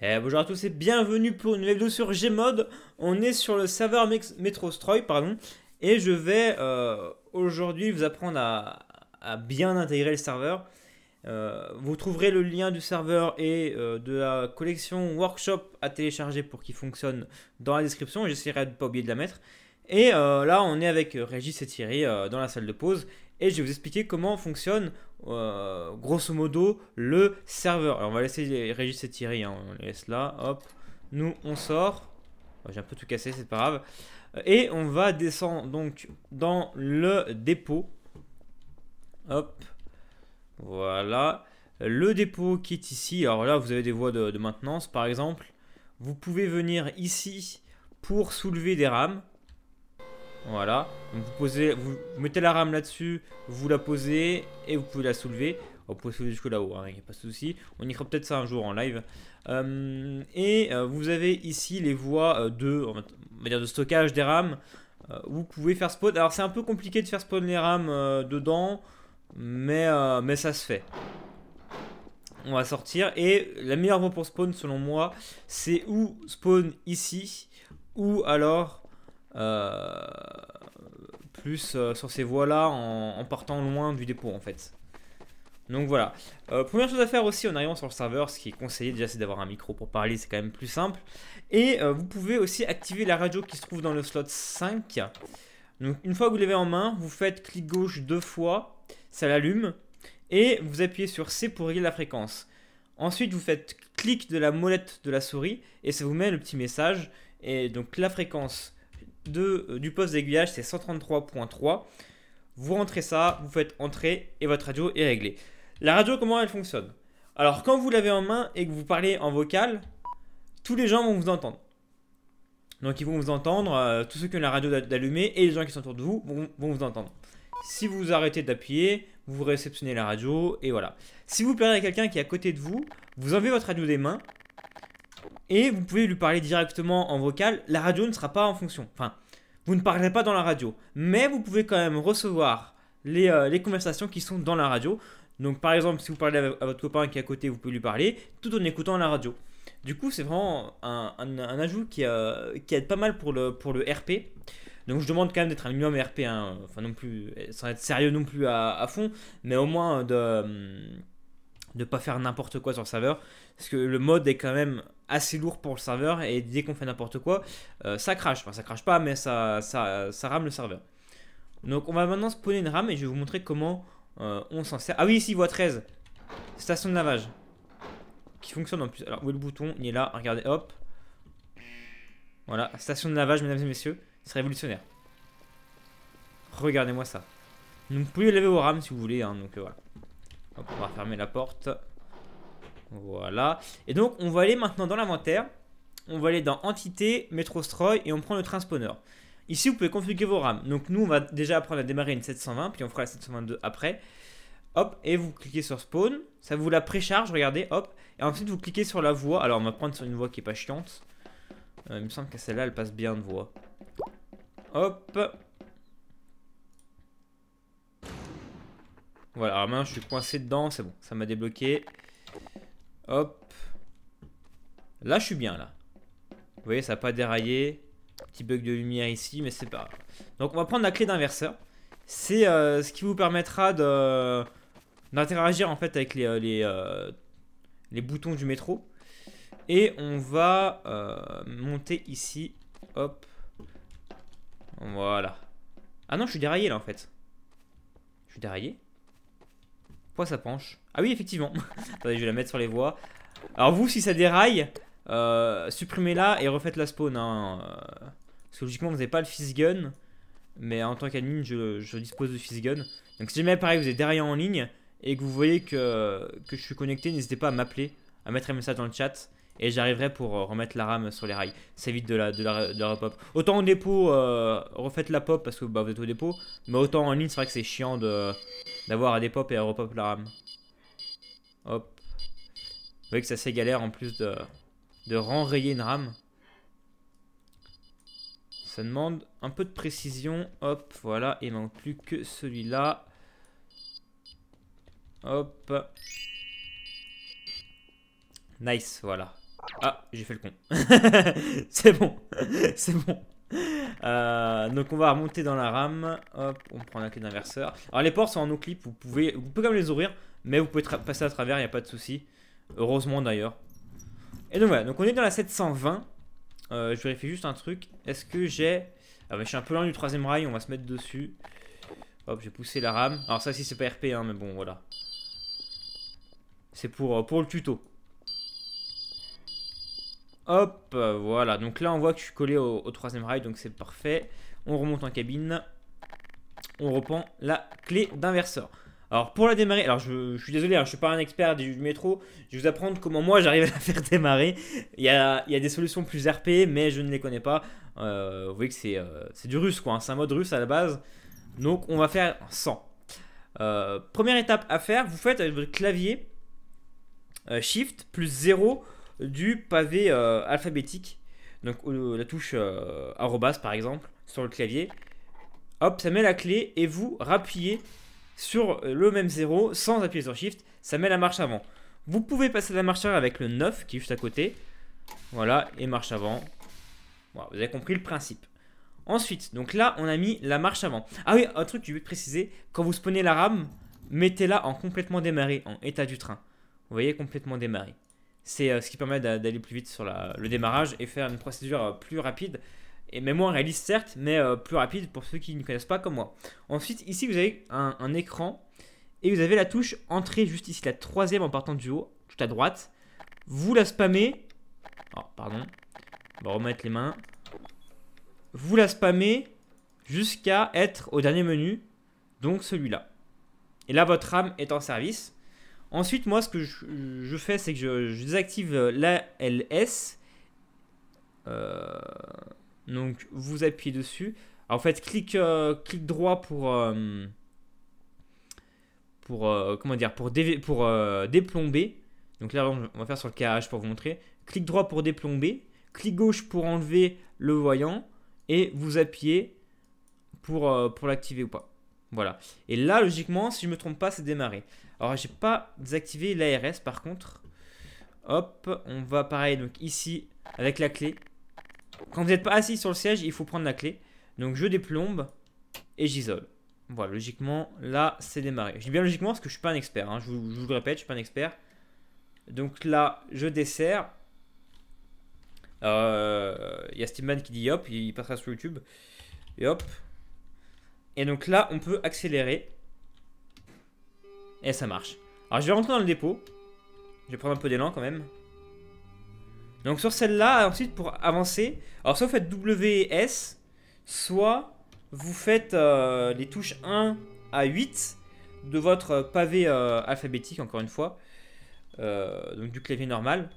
Bonjour à tous et bienvenue pour une nouvelle vidéo sur Gmod. On est sur le serveur Metrostroi, et je vais aujourd'hui vous apprendre à bien intégrer le serveur. Vous trouverez le lien du serveur et de la collection Workshop à télécharger pour qu'il fonctionne dans la description. J'essaierai de ne pas oublier de la mettre. Et là, on est avec Régis et Thierry dans la salle de pause. Et je vais vous expliquer comment fonctionne grosso modo le serveur. Alors on va laisser Régis et Thierry, hein, on les laisse là, hop. Nous on sort, j'ai un peu tout cassé, c'est pas grave. Et on va descendre donc dans le dépôt. Hop, voilà. Le dépôt qui est ici, alors là vous avez des voies de maintenance par exemple. Vous pouvez venir ici pour soulever des rames. Voilà, donc vous mettez la rame là-dessus, vous la posez et vous pouvez la soulever. Vous pouvez soulever jusque là-haut, hein, il n'y a pas de souci. On y fera peut-être ça un jour en live. Vous avez ici les voies de stockage des rames. Vous pouvez faire spawn. Alors c'est un peu compliqué de faire spawn les rames dedans, mais ça se fait. On va sortir et la meilleure voie pour spawn selon moi, c'est ou spawn ici ou alors... sur ces voies là en partant loin du dépôt en fait. Donc voilà, première chose à faire aussi en arrivant sur le serveur, ce qui est conseillé déjà, c'est d'avoir un micro pour parler, c'est quand même plus simple. Et vous pouvez aussi activer la radio qui se trouve dans le slot 5. Donc une fois que vous l'avez en main, vous faites clic gauche 2 fois, ça l'allume, et vous appuyez sur C pour régler la fréquence. Ensuite vous faites clic de la molette de la souris et ça vous met le petit message. Et donc la fréquence du poste d'aiguillage, c'est 133.3. Vous rentrez ça, vous faites entrer et votre radio est réglée. La radio, comment elle fonctionne? Alors quand vous l'avez en main et que vous parlez en vocal, tous les gens vont vous entendre. Donc ils vont vous entendre, tous ceux qui ont la radio d'allumer et les gens qui sont autour de vous vont vous entendre. Si vous arrêtez d'appuyer, vous réceptionnez la radio et voilà. Si vous parlez à quelqu'un qui est à côté de vous, vous enlevez votre radio des mains et vous pouvez lui parler directement en vocal. La radio ne sera pas en fonction, enfin vous ne parlerez pas dans la radio, mais vous pouvez quand même recevoir les conversations qui sont dans la radio. Donc par exemple si vous parlez à votre copain qui est à côté, vous pouvez lui parler tout en écoutant la radio. Du coup c'est vraiment un ajout qui aide pas mal pour le RP. Donc je demande quand même d'être un minimum RP, hein. Enfin non plus, sans être sérieux non plus à fond, mais au moins de pas faire n'importe quoi sur le serveur, parce que le mod est quand même assez lourd pour le serveur et dès qu'on fait n'importe quoi, ça crache. Enfin ça crache pas, mais ça rame le serveur. Donc on va maintenant spawner une rame et je vais vous montrer comment on s'en sert. Ah oui, ici voie 13, station de lavage, qui fonctionne en plus. Alors où est le bouton? Il est là, regardez, hop. Voilà, station de lavage mesdames et messieurs, c'est révolutionnaire. Regardez-moi ça. Donc vous pouvez laver vos rames si vous voulez, hein, donc voilà. Hop, on va fermer la porte. Voilà. Et donc on va aller maintenant dans l'inventaire. On va aller dans Entité, Metrostroi et on prend le Transpawner. Ici vous pouvez configurer vos rames. Donc nous on va déjà apprendre à démarrer une 720, puis on fera la 722 après. Hop, et vous cliquez sur Spawn. Ça vous la précharge, regardez, hop. Et ensuite vous cliquez sur la voie. Alors on va prendre sur une voie qui est pas chiante. Il me semble que celle-là elle passe bien de voie. Hop. Voilà, alors maintenant je suis coincé dedans, c'est bon, ça m'a débloqué. Hop. Là je suis bien là. Vous voyez, ça n'a pas déraillé. Petit bug de lumière ici, mais c'est pas grave. Donc on va prendre la clé d'inverseur. C'est ce qui vous permettra d'interagir en fait avec les boutons du métro. Et on va monter ici. Hop. Voilà. Ah non, je suis déraillé là en fait. Je suis déraillé. Ça penche. Ah oui effectivement. Attendez, je vais la mettre sur les voies. Alors vous, si ça déraille, supprimez-la et refaites la spawn, hein. Parce que logiquement vous n'avez pas le fist gun, mais en tant qu'admin je dispose de fist gun. Donc si jamais pareil vous êtes déraillé en ligne et que vous voyez que je suis connecté, n'hésitez pas à m'appeler, à mettre un message dans le chat et j'arriverai pour remettre la rame sur les rails. Ça évite de la repop. Autant au dépôt, refaites la pop parce que bah, vous êtes au dépôt. Mais autant en ligne, c'est vrai que c'est chiant d'avoir à dépop et à repop la rame. Hop. Vous voyez que c'est assez galère en plus de renrayer une rame. Ça demande un peu de précision. Hop, voilà. Il ne manque plus que celui-là. Hop. Nice, voilà. Ah, j'ai fait le con. C'est bon, c'est bon. Donc on va remonter dans la rame. Hop, on prend la clé d'inverseur. Alors les portes sont en no-clip, vous pouvez quand même les ouvrir, mais vous pouvez passer à travers, il n'y a pas de souci. Heureusement d'ailleurs. Et donc voilà, donc on est dans la 720. Je vérifie juste un truc. Est-ce que j'ai... Ah bah je suis un peu loin du troisième rail, on va se mettre dessus. Hop, j'ai poussé la rame. Alors ça si c'est pas RP hein, mais bon voilà. C'est pour le tuto. Hop, voilà. Donc là, on voit que je suis collé au troisième rail, donc c'est parfait. On remonte en cabine. On reprend la clé d'inverseur. Alors, pour la démarrer, alors je suis désolé, hein, je suis pas un expert du métro. Je vais vous apprendre comment moi, j'arrive à la faire démarrer. Il y a des solutions plus RP, mais je ne les connais pas. Vous voyez que c'est du russe, quoi. Hein, c'est un mode russe à la base. Donc, on va faire 100. Première étape à faire, vous faites avec votre clavier Shift plus 0. Du pavé alphabétique, donc la touche arrobas par exemple sur le clavier, hop ça met la clé et vous rappuyez sur le même 0 sans appuyer sur Shift, ça met la marche avant. Vous pouvez passer la marche arrière avec le 9 qui est juste à côté, voilà, et marche avant. Voilà, vous avez compris le principe. Ensuite, donc là on a mis la marche avant. Ah oui, un truc que je vais préciser, quand vous spawnez la rame, mettez-la en complètement démarré, en état du train. Vous voyez, complètement démarré. C'est ce qui permet d'aller plus vite sur le démarrage et faire une procédure plus rapide et même moins réaliste certes, mais plus rapide pour ceux qui ne connaissent pas comme moi. Ensuite ici vous avez un écran et vous avez la touche entrée juste ici, la troisième en partant du haut, tout à droite. Vous la spammez, oh pardon, on va remettre les mains. Vous la spammez jusqu'à être au dernier menu, donc celui-là. Et là votre rame est en service. Ensuite, moi, ce que je fais, c'est que je désactive l'ALS. Donc, vous appuyez dessus. Alors, en fait, clic droit pour déplomber. Donc là, on va faire sur le carrelage pour vous montrer. Clic droit pour déplomber. Clic gauche pour enlever le voyant. Et vous appuyez pour l'activer ou pas. Voilà. Et là, logiquement, si je ne me trompe pas, c'est démarré. Alors, j'ai pas désactivé l'ARS par contre. Hop, on va pareil, donc ici, avec la clé. Quand vous n'êtes pas assis sur le siège, il faut prendre la clé. Donc, je déplombe et j'isole. Voilà, logiquement, là, c'est démarré. Je dis bien logiquement parce que je suis pas un expert. Hein. Je vous le répète, je suis pas un expert. Donc là, je desserre. Il y a Steam Man qui dit hop, il passera sur YouTube. Et hop. Et donc là, on peut accélérer. Et ça marche. Alors je vais rentrer dans le dépôt. Je vais prendre un peu d'élan quand même. Donc sur celle-là, ensuite pour avancer, alors soit vous faites W et S, soit vous faites les touches 1 à 8 de votre pavé alphabétique, encore une fois. Donc du clavier normal.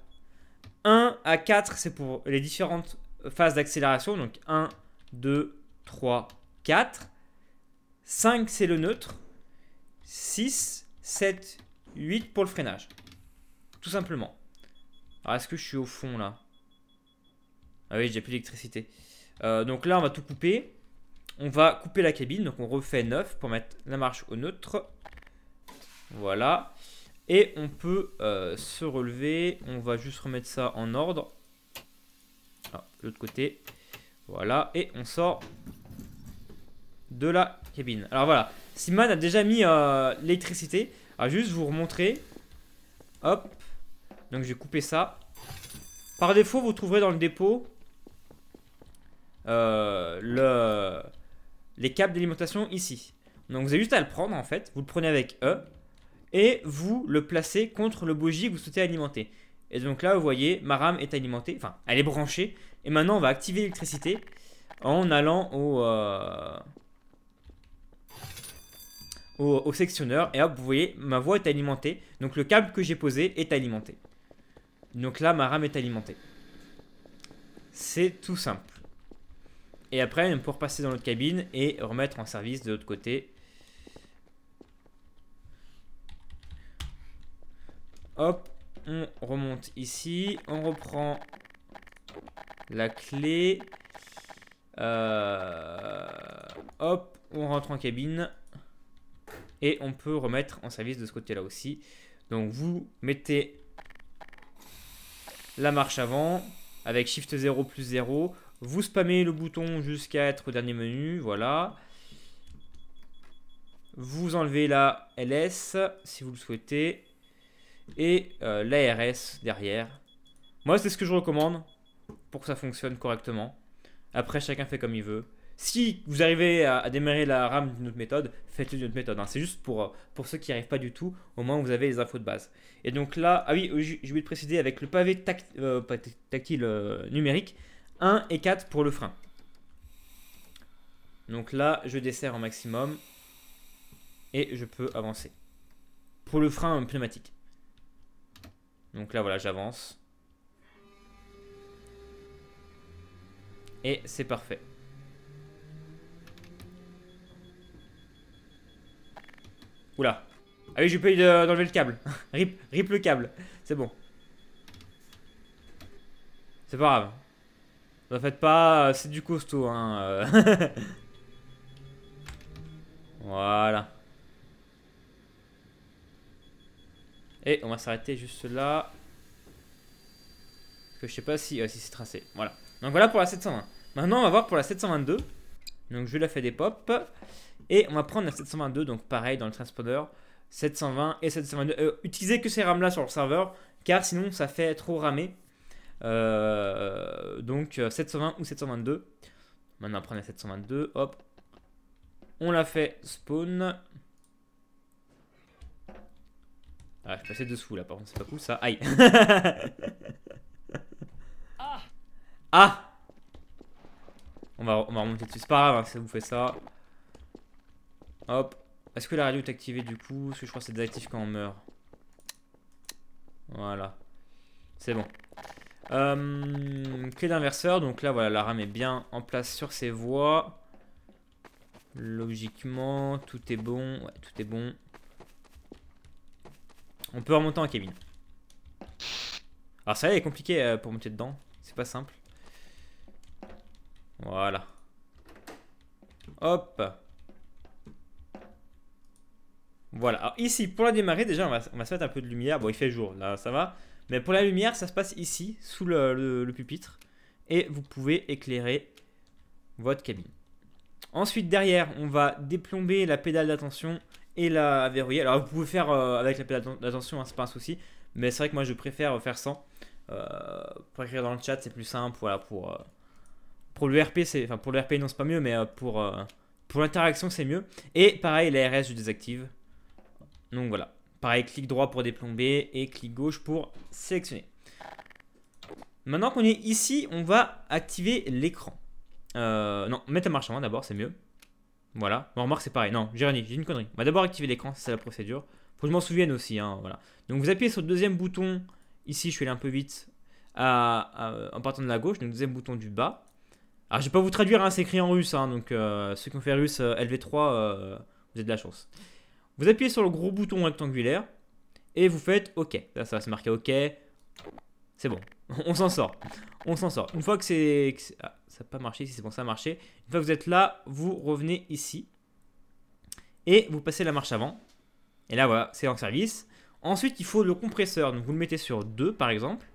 1 à 4, c'est pour les différentes phases d'accélération. Donc 1, 2, 3, 4. 5, c'est le neutre. 6, 7, 8 pour le freinage. Tout simplement. Alors, est-ce que je suis au fond, là? Ah oui, j'ai plus d'électricité. Donc là, on va tout couper. On va couper la cabine. Donc, on refait 9 pour mettre la marche au neutre. Voilà. Et on peut se relever. On va juste remettre ça en ordre. Ah, l'autre côté. Voilà. Et on sort de la cabine. Alors, voilà. Slimane a déjà mis l'électricité. Alors juste vous remontrer. Hop. Donc je vais couper ça. Par défaut vous trouverez dans le dépôt les câbles d'alimentation ici. Donc vous avez juste à le prendre en fait. Vous le prenez avec E. Et vous le placez contre le bogie que vous souhaitez alimenter. Et donc là vous voyez ma rame est alimentée. Enfin elle est branchée. Et maintenant on va activer l'électricité en allant au sectionneur et hop vous voyez ma voie est alimentée, donc le câble que j'ai posé est alimenté, donc là ma rame est alimentée, c'est tout simple. Et après on peut repasser dans l'autre cabine et remettre en service de l'autre côté. Hop, on remonte ici, on reprend la clé, hop on rentre en cabine. Et on peut remettre en service de ce côté-là aussi. Donc vous mettez la marche avant avec Shift 0 plus 0. Vous spammez le bouton jusqu'à être au dernier menu. Voilà. Vous enlevez la LS si vous le souhaitez. Et l'ARS derrière. Moi, c'est ce que je recommande pour que ça fonctionne correctement. Après, chacun fait comme il veut. Si vous arrivez à démarrer la RAM d'une autre méthode, faites-le d'une autre méthode. Hein. C'est juste pour ceux qui n'y arrivent pas du tout, au moins vous avez les infos de base. Et donc là, ah oui, j'ai oublié de préciser, avec le pavé tactile numérique, 1 et 4 pour le frein. Donc là, je desserre au maximum et je peux avancer. Pour le frein pneumatique. Donc là, voilà, j'avance. Et c'est parfait. Oula. Ah oui, j'ai oublié d'enlever le câble. Rip le câble. C'est bon. C'est pas grave. Ne faites pas, c'est du costaud. Hein. Voilà. Et on va s'arrêter juste là. Parce que je sais pas si c'est tracé. Voilà. Donc voilà pour la 720. Maintenant, on va voir pour la 722. Donc je la fais des pop. Et on va prendre la 722, donc pareil dans le transponder, 720 et 722. Utilisez que ces rames là sur le serveur, car sinon ça fait trop ramer. Donc 720 ou 722. Maintenant on prend la 722, hop. On la fait spawn. Ah, je passais dessous là, par contre c'est pas cool ça. Aïe. Ah. On va remonter dessus, c'est pas grave hein, si ça vous fait ça. Hop. Est-ce que la radio est activée du coup? Parce que je crois que c'est désactif quand on meurt. Voilà. C'est bon. Clé d'inverseur. Donc là, voilà, la rame est bien en place sur ses voies. Logiquement, tout est bon. Ouais, tout est bon. On peut remonter en cabine. Alors ça, est compliqué pour monter dedans. C'est pas simple. Voilà. Hop. Voilà, alors ici pour la démarrer, déjà on va se mettre un peu de lumière. Bon, il fait jour là, ça va. Mais pour la lumière, ça se passe ici, sous le pupitre. Et vous pouvez éclairer votre cabine. Ensuite, derrière, on va déplomber la pédale d'attention et la verrouiller. Alors, vous pouvez faire avec la pédale d'attention, hein, c'est pas un souci. Mais c'est vrai que moi je préfère faire sans. Pour écrire dans le chat, c'est plus simple. Voilà, pour le RP, enfin pour le RP, non, c'est pas mieux, mais pour l'interaction, c'est mieux. Et pareil, la RS, je désactive. Donc voilà, pareil, clic droit pour déplomber et clic gauche pour sélectionner. Maintenant qu'on est ici, on va activer l'écran. Non, mettre la marche avant d'abord, c'est mieux. Voilà, bon, remarque c'est pareil, non, j'ai une connerie. On va d'abord activer l'écran, c'est la procédure. Faut que je m'en souvienne aussi, hein, voilà. Donc vous appuyez sur le deuxième bouton, ici je suis allé un peu vite, en partant de la gauche, donc le deuxième bouton du bas. Alors je vais pas vous traduire, hein, c'est écrit en russe, hein, donc ceux qui ont fait russe LV3, vous avez de la chance. Vous appuyez sur le gros bouton rectangulaire et vous faites OK. Là, ça va se marquer OK. C'est bon. On s'en sort. On s'en sort. Une fois que c'est... Ah, ça n'a pas marché ici, c'est bon, ça a marché. Une fois que vous êtes là, vous revenez ici. Et vous passez la marche avant. Et là, voilà, c'est en service. Ensuite, il faut le compresseur. Donc, vous le mettez sur 2, par exemple.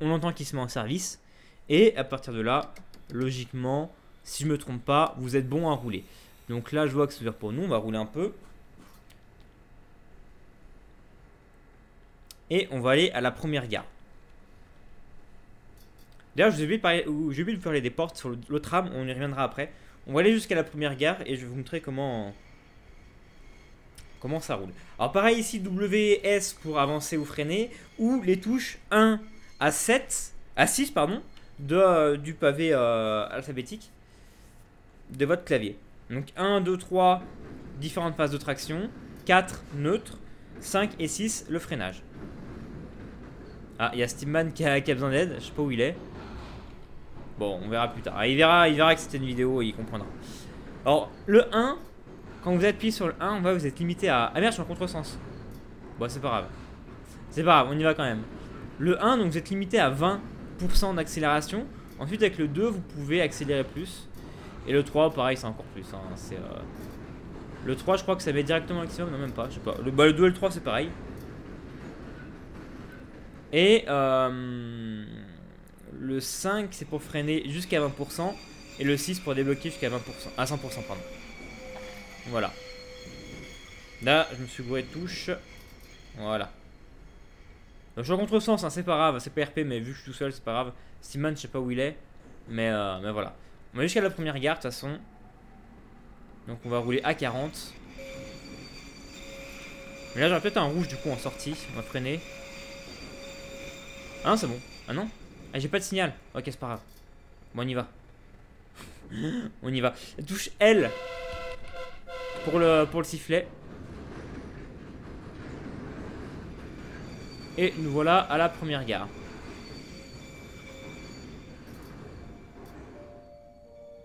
On entend qu'il se met en service. Et à partir de là, logiquement, si je ne me trompe pas, vous êtes bon à rouler. Donc là, je vois que c'est dur pour nous. On va rouler un peu. Et on va aller à la première gare. D'ailleurs, j'ai oublié de vous parler des portes sur l'autre rame, on y reviendra après. On va aller jusqu'à la première gare et je vais vous montrer comment ça roule. Alors pareil ici, W, S pour avancer ou freiner, ou les touches 1 à 7, à 6 pardon, du pavé alphabétique de votre clavier. Donc 1, 2, 3, différentes phases de traction, 4, neutre, 5 et 6, le freinage. Ah, il y a Steam Man qui a besoin d'aide, je sais pas où il est. Bon, on verra plus tard. Ah, il verra que c'était une vidéo et il comprendra. Alors, le 1, quand vous appuyez sur le 1, on va vous êtes limité à... Ah merde, je suis en contresens. Bon, c'est pas grave. C'est pas grave, on y va quand même. Le 1, donc vous êtes limité à 20% d'accélération. Ensuite, avec le 2, vous pouvez accélérer plus. Et le 3, pareil, c'est encore plus. Hein. C'est... Le 3, je crois que ça met directement au maximum. Non, même pas, je sais pas. Bah, le 2 et le 3, c'est pareil. Et Le 5 c'est pour freiner jusqu'à 20% et le 6 pour débloquer jusqu'à 20%, à 100% pardon. Voilà. Là je me suis gouré de touche. Voilà. Donc, je suis en contresens, hein, c'est pas grave, c'est pas RP mais vu que je suis tout seul c'est pas grave. Slimane je sais pas où il est mais voilà. On va jusqu'à la première gare de toute façon. Donc on va rouler à 40. Mais là j'aurais peut-être un rouge du coup en sortie. On va freiner. Ah non c'est bon. Ah non. Ah j'ai pas de signal. Ok c'est pas grave. Bon on y va. On y va. Touche L pour le sifflet. Et nous voilà à la première gare.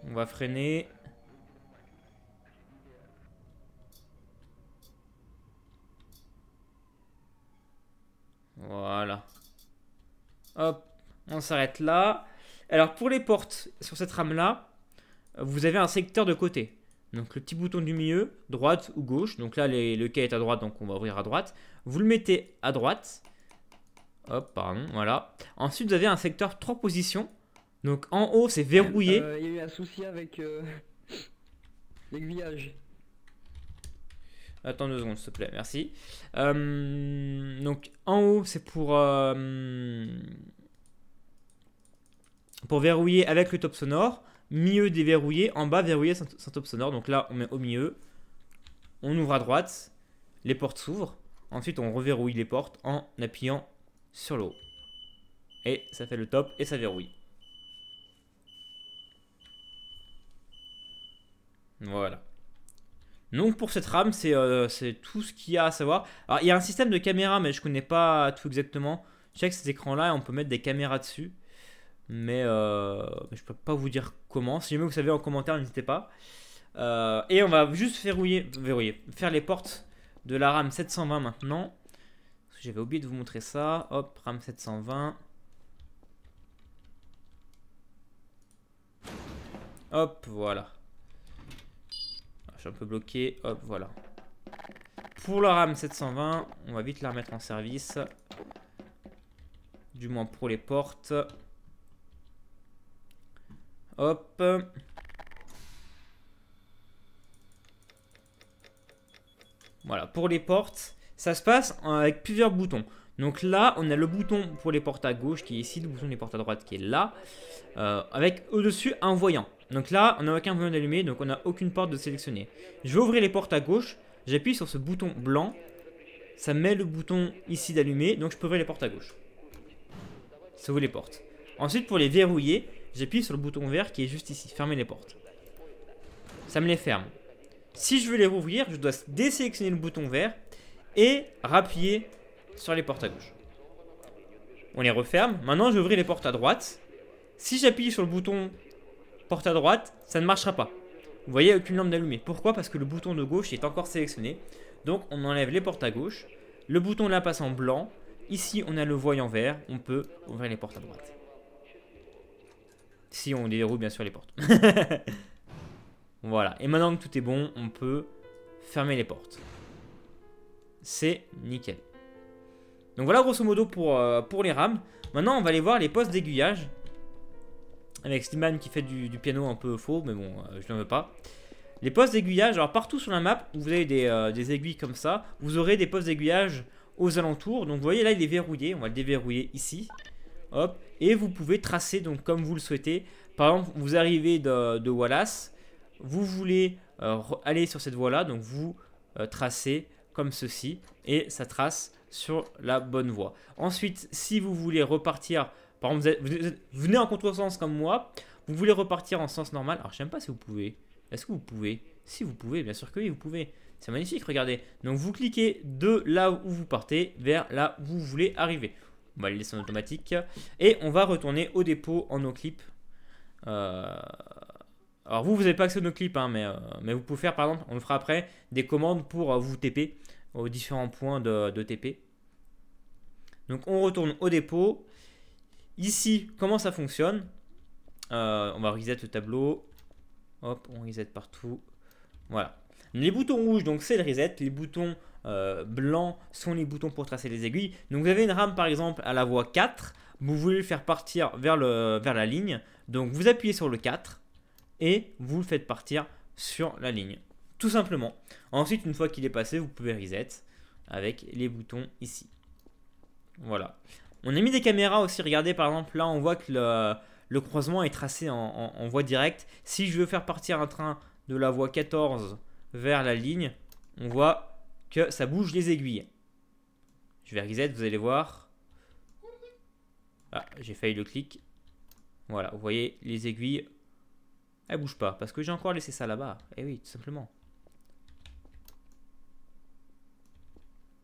On va freiner. Voilà. Hop, on s'arrête là. Alors pour les portes sur cette rame là, vous avez un secteur de côté. Donc le petit bouton du milieu, droite ou gauche. Donc là le quai est à droite donc on va ouvrir à droite. Vous le mettez à droite. Hop, pardon, voilà. Ensuite vous avez un secteur 3 positions. Donc en haut c'est verrouillé. Il y a eu un souci avec l'aiguillage. Attends 2 secondes s'il te plaît, merci. Donc en haut c'est pour verrouiller avec le top sonore. Milieu déverrouillé, en bas verrouillé sans top sonore. Donc là on met au milieu. On ouvre à droite. Les portes s'ouvrent. Ensuite on reverrouille les portes en appuyant sur le haut. Et ça fait le top et ça verrouille. Voilà. Donc pour cette rame c'est tout ce qu'il y a à savoir. Alors il y a un système de caméra mais je connais pas tout exactement. Je sais que ces écrans là on peut mettre des caméras dessus. Mais je peux pas vous dire comment. Si jamais vous savez en commentaire n'hésitez pas. Et on va juste faire les portes de la rame 720 maintenant. J'avais oublié de vous montrer ça. Hop, rame 720. Hop, voilà. Un peu bloqué, hop voilà. Pour la rame 720, on va vite la remettre en service. Du moins pour les portes. Hop. Voilà, pour les portes, ça se passe avec plusieurs boutons. Donc là, on a le bouton pour les portes à gauche qui est ici, le bouton des portes à droite qui est là. Avec au-dessus un voyant. Donc là, on n'a aucun voyant d'allumé, donc on n'a aucune porte de sélectionner. Je vais ouvrir les portes à gauche, j'appuie sur ce bouton blanc, ça met le bouton ici d'allumer, donc je peux ouvrir les portes à gauche. Ça ouvre les portes. Ensuite, pour les verrouiller, j'appuie sur le bouton vert qui est juste ici, fermer les portes. Ça me les ferme. Si je veux les rouvrir, je dois désélectionner le bouton vert et rappuyer sur les portes à gauche. On les referme. Maintenant, je vais ouvrir les portes à droite. Si j'appuie sur le bouton porte à droite, ça ne marchera pas. Vous voyez, aucune lampe d'allumée. Pourquoi? Parce que le bouton de gauche est encore sélectionné. Donc on enlève les portes à gauche. Le bouton là passe en blanc. Ici on a le voyant vert. On peut ouvrir les portes à droite. Si on déverrouille bien sûr les portes. Voilà. Et maintenant que tout est bon, on peut fermer les portes. C'est nickel. Donc voilà grosso modo pour les rames. Maintenant on va aller voir les postes d'aiguillage. Avec Slimane qui fait du piano un peu faux, mais bon, je n'en veux pas. Les postes d'aiguillage, alors partout sur la map, vous avez des aiguilles comme ça. Vous aurez des postes d'aiguillage aux alentours. Donc vous voyez là, il est verrouillé. On va le déverrouiller ici. Hop. Et vous pouvez tracer donc comme vous le souhaitez. Par exemple, vous arrivez de Wallace. Vous voulez aller sur cette voie-là. Donc vous tracez comme ceci. Et ça trace sur la bonne voie. Ensuite, si vous voulez repartir... Par exemple, vous venez en contresens comme moi, vous voulez repartir en sens normal. Alors, je ne sais même pas si vous pouvez. Est-ce que vous pouvez? Si vous pouvez, bien sûr que oui, vous pouvez. C'est magnifique, regardez. Donc, vous cliquez de là où vous partez vers là où vous voulez arriver. On va le laisser en automatique. Et on va retourner au dépôt en noclip. Alors, vous n'avez pas accès au noclip, hein, mais vous pouvez faire, par exemple, on le fera après, des commandes pour vous TP aux différents points de TP. Donc, on retourne au dépôt. Ici, comment ça fonctionne? On va reset le tableau. Hop, on reset partout. Voilà. Les boutons rouges, donc c'est le reset. Les boutons blancs sont les boutons pour tracer les aiguilles. Donc vous avez une rame par exemple à la voie 4. vous voulez le faire partir vers la ligne. Donc vous appuyez sur le 4 et vous le faites partir sur la ligne, tout simplement. Ensuite, une fois qu'il est passé, vous pouvez reset avec les boutons ici. Voilà. On a mis des caméras aussi. Regardez, par exemple, là, on voit que le croisement est tracé en voie directe. Si je veux faire partir un train de la voie 14 vers la ligne, on voit que ça bouge les aiguilles. Je vais reset, vous allez voir. Ah, j'ai failli le clic. Voilà, vous voyez, les aiguilles, elles bougent pas. Parce que j'ai encore laissé ça là-bas. Eh oui, tout simplement.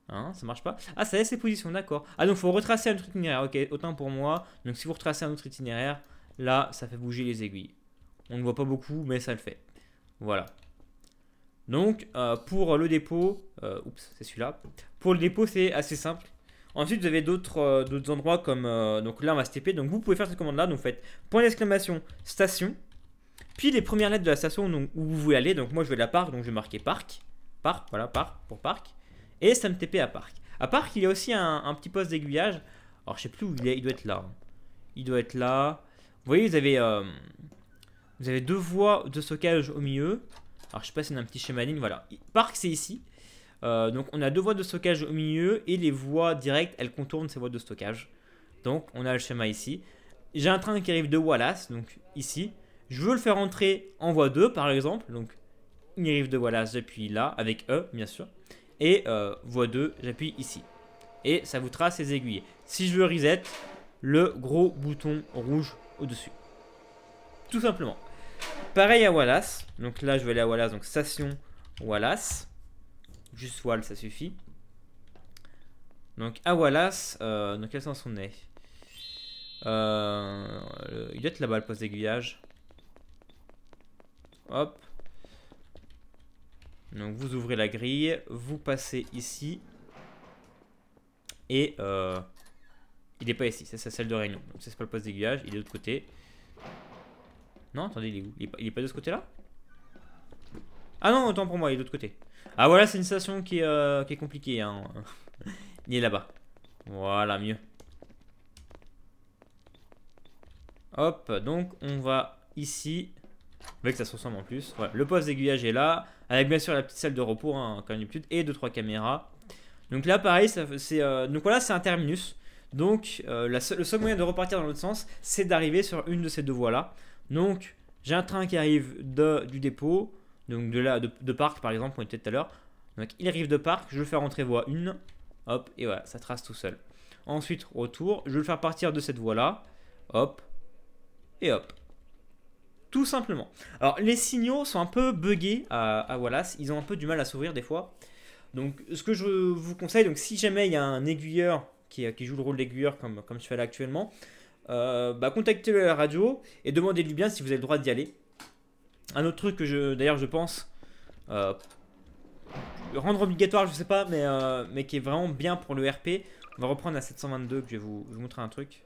Hein, ça marche pas. Ah, ça laisse les positions, d'accord. Ah, donc il faut retracer un autre itinéraire. Ok, autant pour moi. Donc si vous retracez un autre itinéraire, là, ça fait bouger les aiguilles. On ne voit pas beaucoup, mais ça le fait. Voilà. Donc pour le dépôt, oups, c'est celui-là. Pour le dépôt, c'est assez simple. Ensuite, vous avez d'autres endroits comme... donc là, on va se TP. Donc vous pouvez faire cette commande-là. Donc vous faites point d'exclamation, station. Puis les premières lettres de la station donc, où vous voulez aller. Donc moi, je vais à la parc. Donc je vais marquer parc. Parc, voilà, parc pour parc. Et ça me TP à parc. À parc, il y a aussi un petit poste d'aiguillage. Alors je sais plus où il est. Il doit être là. Il doit être là. Vous voyez, vous avez deux voies de stockage au milieu. Alors je sais pas si on a un petit schéma ligne. Voilà. Parc, c'est ici. Donc on a deux voies de stockage au milieu et les voies directes, elles contournent ces voies de stockage. Donc on a le schéma ici. J'ai un train qui arrive de Wallace, donc ici. Je veux le faire entrer en voie 2 par exemple. Donc il arrive de Wallace, j'appuie là, avec E bien sûr. Et voie 2, j'appuie ici. Et ça vous trace les aiguilles. Si je veux reset, le gros bouton rouge au-dessus. Tout simplement. Pareil à Wallace. Donc là je vais aller à Wallace, donc station Wallace. Juste Wall, ça suffit. Donc à Wallace, dans quel sens on est? Il doit être là-bas le poste d'aiguillage. Hop. Donc vous ouvrez la grille, vous passez ici. Et il n'est pas ici, c'est sa salle de réunion. Donc c'est pas le poste d'aiguillage, il est de l'autre côté. Non, attendez, il est où? Il n'est pas de ce côté-là? Ah non, autant pour moi, il est de l'autre côté. Ah voilà, c'est une station qui est compliquée. Hein. Il est là-bas. Voilà, mieux. Hop, donc on va ici. Vous voyez que ça se ressemble en plus. Voilà, le poste d'aiguillage est là. Avec bien sûr la petite salle de repos, hein, comme d'habitude. Et 2-3 caméras. Donc là, pareil, c'est donc voilà, c'est un terminus. Donc le seul moyen de repartir dans l'autre sens, c'est d'arriver sur une de ces deux voies-là. Donc j'ai un train qui arrive du dépôt. Donc de parc par exemple, on était tout à l'heure. Donc il arrive de parc, je vais le faire rentrer voie 1. Hop, et voilà, ça trace tout seul. Ensuite, retour, je vais le faire partir de cette voie-là. Hop, et hop. Tout simplement. Alors les signaux sont un peu buggés à Wallace. Ils ont un peu du mal à s'ouvrir des fois. Donc ce que je vous conseille, donc si jamais il y a un aiguilleur qui joue le rôle d'aiguilleur comme je fais là actuellement, bah, contactez-le à la radio et demandez-lui bien si vous avez le droit d'y aller. Un autre truc que je pense rendre obligatoire, je sais pas, mais qui est vraiment bien pour le RP. On va reprendre à 722 que je vais vous montrer un truc.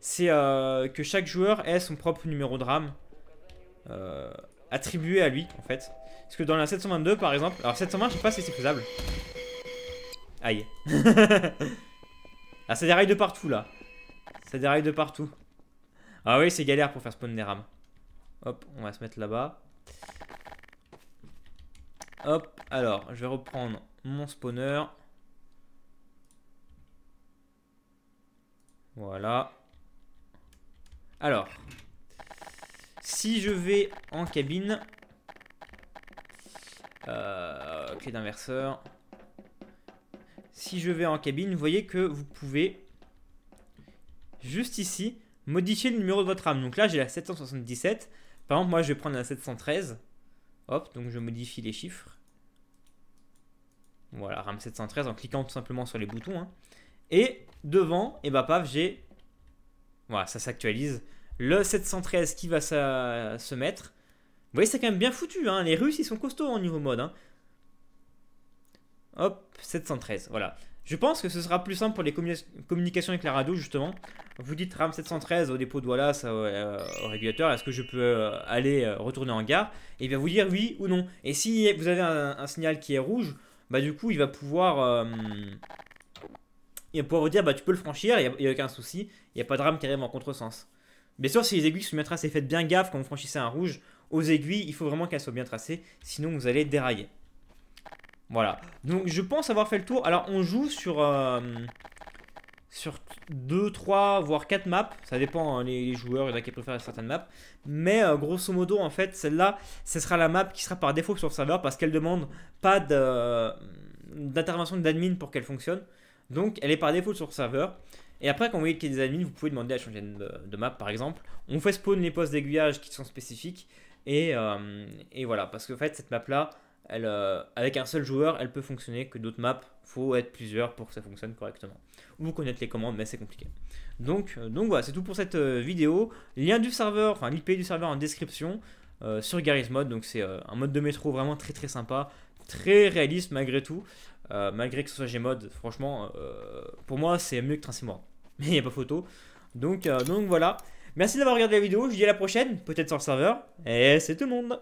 C'est que chaque joueur ait son propre numéro de RAM attribué à lui en fait. Parce que dans la 722 par exemple, alors 720 je sais pas si c'est faisable. Aïe. Ah ça déraille de partout là. Ça déraille de partout. Ah oui c'est galère pour faire spawn des RAM. Hop, on va se mettre là-bas. Hop, alors, je vais reprendre mon spawner. Voilà. Alors, si je vais en cabine, clé d'inverseur. Si je vais en cabine, vous voyez que vous pouvez, juste ici, modifier le numéro de votre RAM. Donc là, j'ai la 777. Par exemple, moi, je vais prendre la 713. Hop, donc je modifie les chiffres. Voilà, RAM 713 en cliquant tout simplement sur les boutons. Hein. Et devant, et bah paf, j'ai... Voilà, ça s'actualise. Le 713 qui va se mettre. Vous voyez, c'est quand même bien foutu. Hein. Les Russes, ils sont costauds en niveau mode. Hein. Hop, 713, voilà. Je pense que ce sera plus simple pour les communications avec la radio, justement. Vous dites RAM 713 au dépôt de Wallace au régulateur, est-ce que je peux aller retourner en gare? Et il va vous dire oui ou non. Et si vous avez un signal qui est rouge, bah du coup, il va pouvoir et pouvoir vous dire bah tu peux le franchir, il n'y a aucun souci, il n'y a pas de rame qui arrive en contresens. Bien sûr, si les aiguilles sont bien tracées, faites bien gaffe quand vous franchissez un rouge. Aux aiguilles, il faut vraiment qu'elles soient bien tracées, sinon vous allez dérailler. Voilà, donc je pense avoir fait le tour. Alors on joue sur 2, 3, voire 4 maps. Ça dépend hein, les joueurs, il y en a qui préfèrent certaines maps. Mais grosso modo en fait, celle-là, ce sera la map qui sera par défaut sur le serveur parce qu'elle demande pas d'intervention d'admin pour qu'elle fonctionne. Donc elle est par défaut sur le serveur. Et après, quand vous voyez qu'il y a des admins, vous pouvez demander à changer de map par exemple. On fait spawn les postes d'aiguillage qui sont spécifiques. Et voilà, parce qu'en fait cette map là, elle, avec un seul joueur, elle peut fonctionner que d'autres maps. Faut être plusieurs pour que ça fonctionne correctement. Ou connaître les commandes, mais c'est compliqué. Donc voilà, c'est tout pour cette vidéo. Lien du serveur, enfin l'IP du serveur en description sur Garry's Mod. Donc c'est un mode de métro vraiment très très sympa, très réaliste malgré tout. Malgré que ce soit Gmod, franchement, pour moi c'est mieux que Transimor. Mais il n'y a pas photo. Donc voilà. Merci d'avoir regardé la vidéo. Je vous dis à la prochaine, peut-être sur le serveur. Et c'est tout le monde.